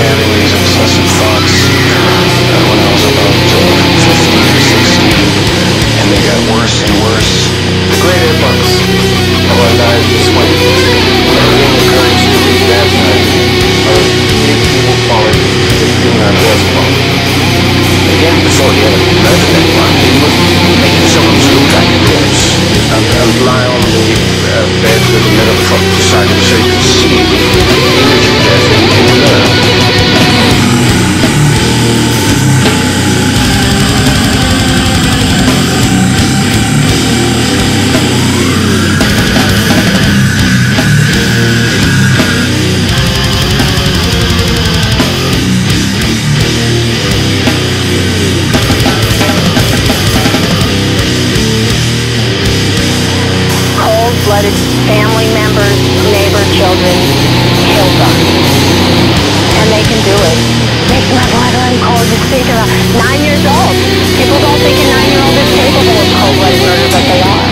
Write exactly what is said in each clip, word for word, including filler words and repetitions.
having these obsessive thoughts. And when I was about fifteen or sixteen, and they got worse and worse. The great impulse of our lives this way. When I had the courage to read that night, our big evil poet is doing our best poem. Again, before the other people left that one, he was making someone's look like a corpse. And I would lie on the uh, bed with a metal truck beside him so you could see the image of death that you can learn. Family members, neighbor children, killed them. And they can do it. Makes my blood run cold to speak about. Nine years old. People don't think a nine-year-old is capable of cold-blooded murder, but they are.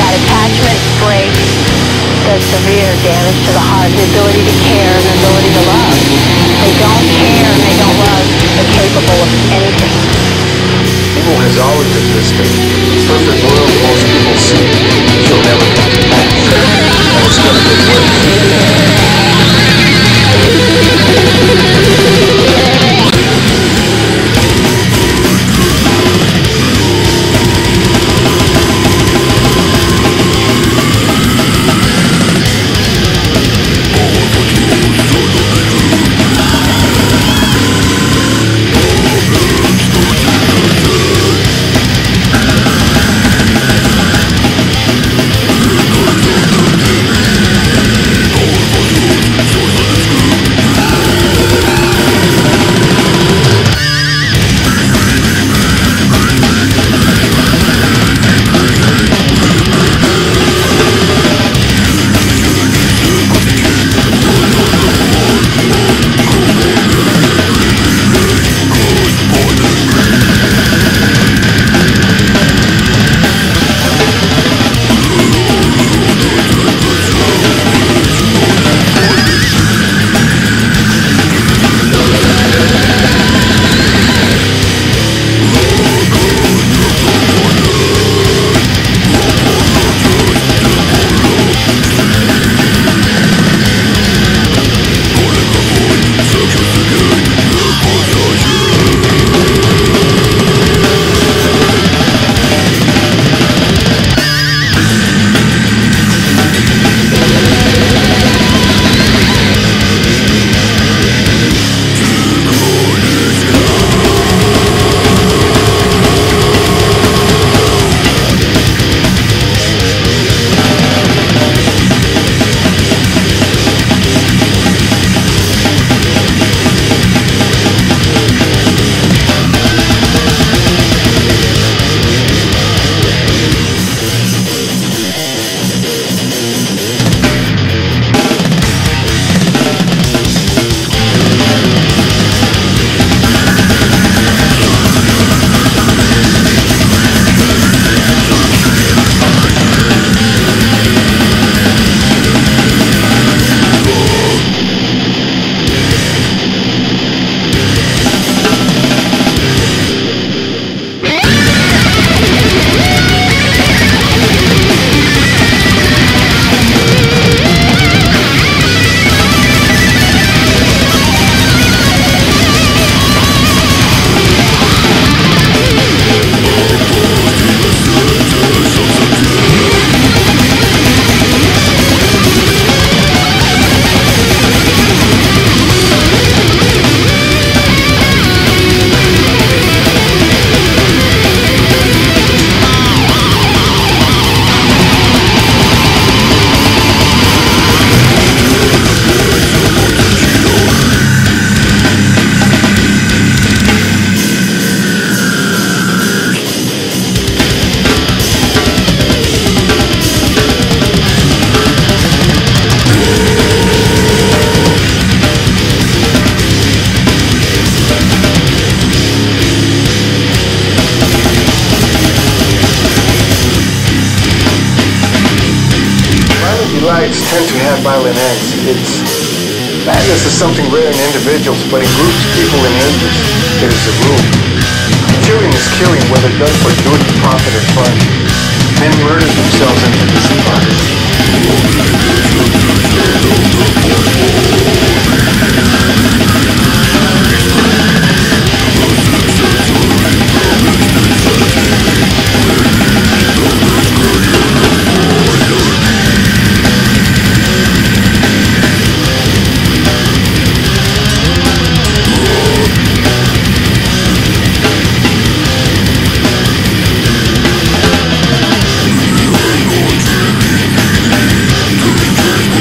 That attachment break does severe damage to the heart, the ability to care and the ability to love. They don't care and they don't love. They're capable of anything. Evil has always existed. The perfect world most people see. You'll never get to that. That was gonna be Violent acts tend to have violent acts. It's Madness is something rare in individuals, but in groups, people, and ages, it is a rule. Killing is killing, whether done for good, profit, or fun. Men murder themselves into this we